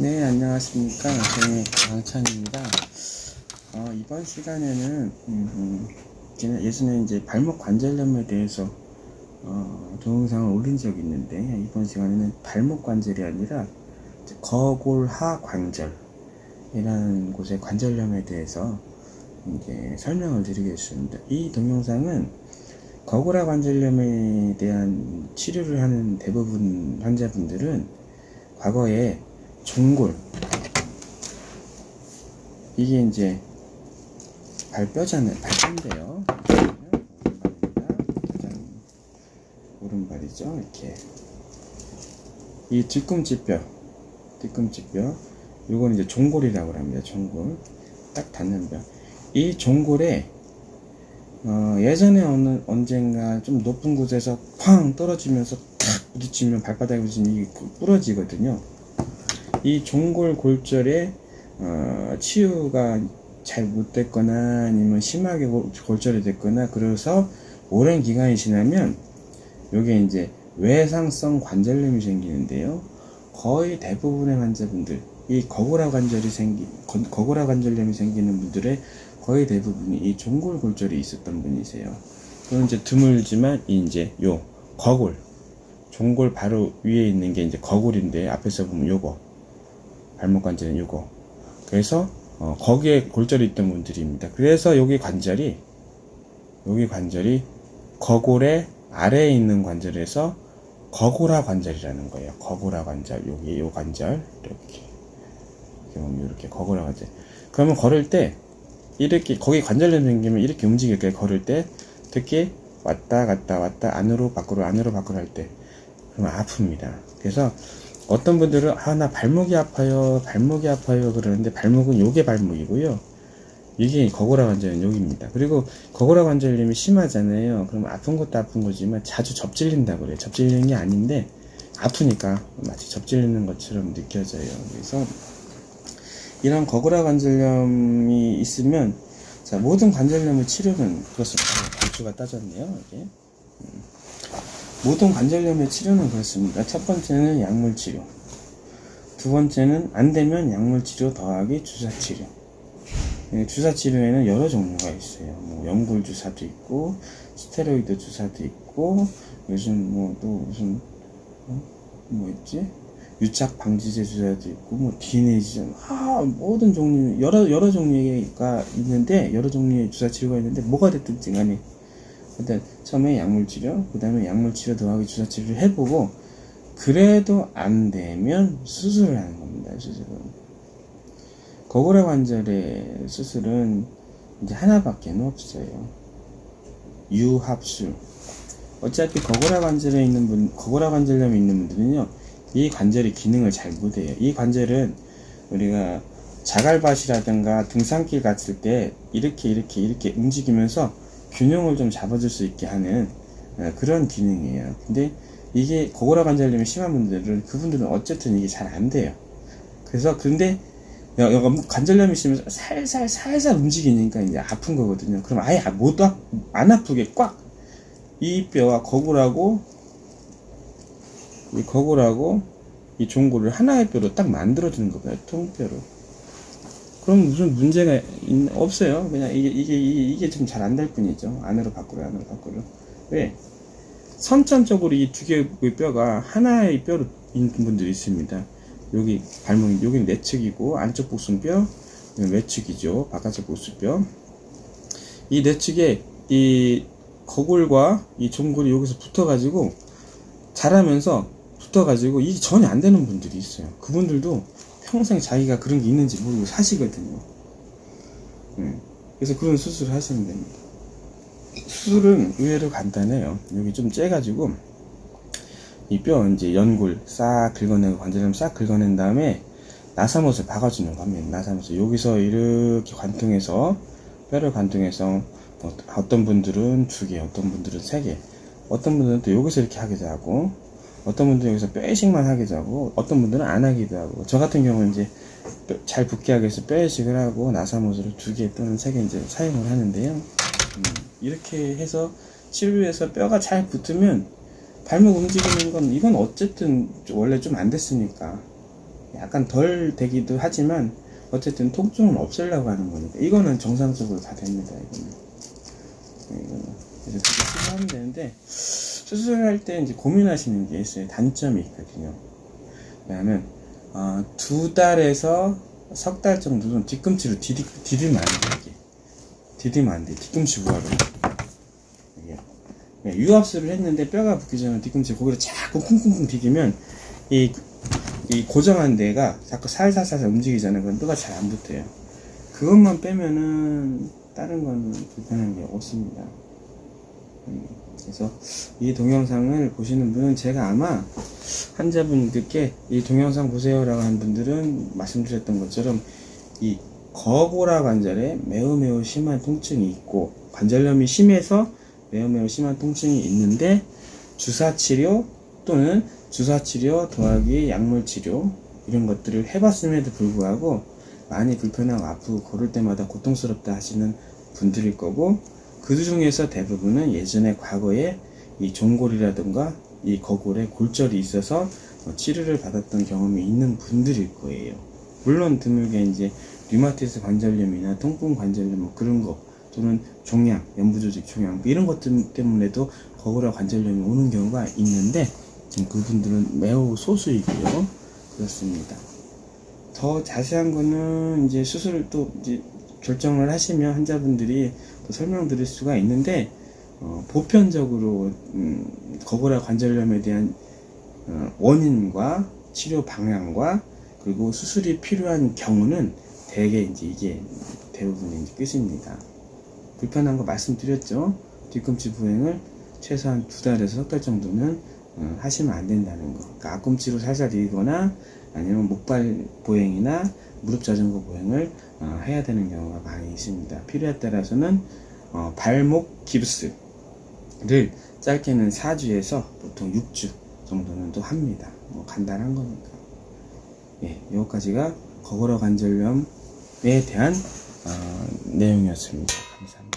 네, 안녕하십니까. 저는 강찬입니다. 이번 시간에는 예전에 이제 발목 관절염에 대해서 동영상을 올린 적이 있는데, 이번 시간에는 발목 관절이 아니라 거골하관절이라는 곳의 관절염에 대해서 이제 설명을 드리겠습니다. 이 동영상은 거골하관절염에 대한 치료를 하는 대부분 환자분들은 과거에 종골, 이게 이제 발뼈잖아요. 발뼈인데요, 오른발이죠. 이렇게 이 뒤꿈치뼈, 요건 이제 종골이라고 합니다. 종골 딱 닿는 뼈. 이 종골에 예전에 언젠가 좀 높은 곳에서 쾅 떨어지면서 탁 부딪히면 발바닥에 부딪히면 이게 부러지거든요. 이 종골 골절에 치유가 잘 못됐거나 아니면 심하게 골절이 됐거나, 그래서 오랜 기간이 지나면 요게 이제 외상성 관절염이 생기는데요, 거의 대부분의 환자분들, 이 거골하관절염이 생기는 분들의 거의 대부분이 이 종골 골절이 있었던 분이세요. 그건 이제 드물지만, 이제 요 거골, 종골 바로 위에 있는 게 이제 거골인데, 앞에서 보면 요거 발목 관절은 요거. 그래서 거기에 골절이 있던 분들입니다. 그래서 여기 관절이 거골의 아래에 있는 관절에서 거골하관절이라는 거예요. 거골하관절, 여기 요 관절 이렇게 거골하관절. 그러면 걸을 때 이렇게, 거기 관절염 생기면 이렇게 움직일 거예요. 걸을 때 특히 왔다 갔다 안으로 밖으로 할 때 그러면 아픕니다. 그래서 어떤 분들은 나 발목이 아파요 그러는데, 발목은 요게 발목이고요, 이게 거골하관절은 여기입니다. 그리고 거골하관절염이 심하잖아요. 그럼 아픈 것도 아픈 거지만 자주 접질린다고 그래요. 접질리는 게 아닌데 아프니까 마치 접질리는 것처럼 느껴져요. 그래서 이런 거골하관절염이 있으면, 자, 모든 관절염의 치료는 그렇습니다. 단추가 따졌네요. 이게 모든 관절염의 치료는 그렇습니다. 첫 번째는 약물치료, 두 번째는 안되면 약물치료 더하기 주사치료. 주사치료에는 여러 종류가 있어요. 뭐 연골 주사도 있고, 스테로이드 주사도 있고, 요즘 유착 방지제 주사도 있고, 디네이션, 모든 종류, 여러 종류가 있는데, 여러 종류의 주사치료가 있는데, 뭐가 됐든지 간에 일단 처음에 약물치료, 그 다음에 약물치료 더하기 주사치료를 해보고, 그래도 안되면 수술을 하는 겁니다. 수술은, 거골하관절의 수술은 이제 하나밖에 없어요. 유합술. 어차피 거골하관절염이 있는 분들은요, 이 관절이 기능을 잘 못해요. 이 관절은 우리가 자갈밭이라든가 등산길 갔을 때 이렇게 움직이면서 균형을 좀 잡아줄 수 있게 하는 그런 기능이에요. 근데 이게 거골하관절염이 심한 분들은, 그분들은 어쨌든 이게 잘 안 돼요. 그래서 근데 관절염이 있으면 살살 움직이니까 이제 아픈 거거든요. 그럼 아예 안 아프게 꽉, 이 뼈와 거골하고 이 종골을 하나의 뼈로 딱 만들어주는 거예요. 통뼈로. 그럼 무슨 문제가 없어요. 그냥 이게 좀 잘 안 될 뿐이죠. 안으로 밖으로. 왜? 선천적으로 이 두 개의 뼈가 하나의 뼈로 있는 분들이 있습니다. 여기 발목이, 여기 내측이고, 안쪽 복순뼈, 외측이죠. 바깥쪽 복순뼈. 이 내측에 이 거골과 이 종골이 여기서 붙어가지고, 자라면서 붙어가지고 이게 전혀 안 되는 분들이 있어요. 그분들도 평생 자기가 그런 게 있는지 모르고 사시거든요. 그래서 그런 수술을 하시면 됩니다. 수술은 의외로 간단해요. 여기 좀 째가지고 이 뼈, 이제 연골 싹 긁어내고, 관절염 싹 긁어낸 다음에 나사못을 박아주는 겁니다. 나사못을 여기서 이렇게 관통해서, 뼈를 관통해서, 어떤 분들은 2개, 어떤 분들은 3개, 어떤 분들은 또 여기서 이렇게 하기도 하고, 어떤 분들은 여기서 뼈이식만 하기도 하고, 어떤 분들은 안 하기도 하고. 저 같은 경우는 이제 잘 붙게 하기 위해서 뼈이식을 하고, 나사못을 2개 또는 3개 이제 사용을 하는데요. 이렇게 해서 치료해서 뼈가 잘 붙으면, 발목 움직이는 건, 이건 어쨌든 원래 좀 안 됐으니까 약간 덜 되기도 하지만 어쨌든 통증을 없애려고 하는 거니까 이거는 정상적으로 다 됩니다. 이거는 그래서 수술하면 되는데, 수술할 때 이제 고민하시는 게 있어요. 단점이 있거든요. 왜냐하면 2달에서 석 달 정도는 뒤꿈치로 디디면 안 돼. 이게 디디면 안 돼. 뒤꿈치 부하로. 유합술을 했는데 뼈가 붙기 전에 뒤꿈치 거기를 자꾸 쿵쿵쿵 디디면 이 고정한 데가 자꾸 살살살살 움직이잖아요. 그럼 뼈가 잘 안 붙어요. 그것만 빼면은 다른 건 불편한 게 없습니다. 그래서 이 동영상을 보시는 분은, 제가 아마 환자분들께 이 동영상 보세요 라고 한 분들은 말씀드렸던 것처럼 이 거골하관절에 매우 심한 통증이 있고, 관절염이 심해서 매우 심한 통증이 있는데, 주사치료 또는 주사치료 더하기 약물치료 이런 것들을 해봤음에도 불구하고 많이 불편하고 아프고 고를 때마다 고통스럽다 하시는 분들일 거고, 그 중에서 대부분은 예전에 과거에 이 종골이라든가 이 거골에 골절이 있어서 치료를 받았던 경험이 있는 분들일 거예요. 물론 드물게 이제 류마티스 관절염이나 통풍관절염 뭐 그런 거, 또는 종양, 연부조직 종양 이런 것들 때문에도 거골 관절염이 오는 경우가 있는데, 그분들은 매우 소수이고요. 그렇습니다. 더 자세한 거는 이제 수술을 또 이제 결정을 하시면 환자분들이 또 설명드릴 수가 있는데, 보편적으로 거골 관절염에 대한 원인과 치료 방향과 그리고 수술이 필요한 경우는 대개 이제 이게 대부분의 이제 끝입니다. 불편한 거 말씀드렸죠. 뒤꿈치 부행을 최소한 2달에서 석 달 정도는 하시면 안 된다는 거. 그러니까 앞꿈치로 살살 디거나 아니면 목발 보행이나 무릎 자전거 보행을 해야 되는 경우가 많이 있습니다. 필요에 따라서는 발목 깁스를 짧게는 4주에서 보통 6주 정도는 또 합니다. 뭐 간단한 거니까. 예, 여기까지가 거골하관절염에 대한 내용이었습니다. 감사합니다.